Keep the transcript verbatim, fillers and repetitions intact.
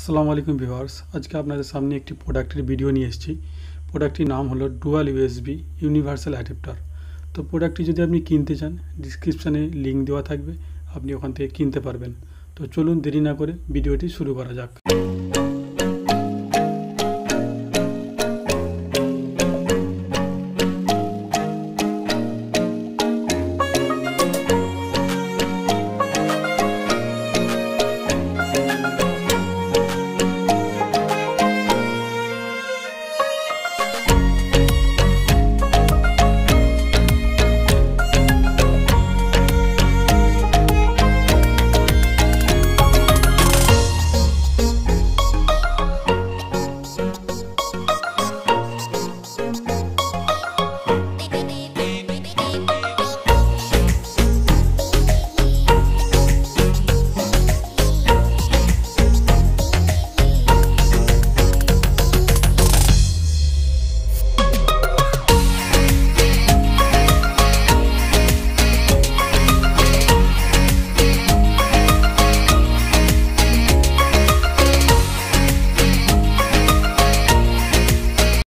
আসসালামু আলাইকুম ভিউয়ার্স আজকে আপনাদের সামনে একটি প্রোডাক্টের ভিডিও নিয়ে এসেছি প্রোডাক্টটির নাম হলো ডুয়াল ইউএসবি ইউনিভার্সাল অ্যাডাপ্টার তো প্রোডাক্টটি যদি আপনি কিনতে চান ডেসক্রিপশনে লিংক দেওয়া থাকবে আপনি ওখান থেকে কিনতে পারবেন তো চলুন দেরি না করে ভিডিওটি শুরু করা যাক।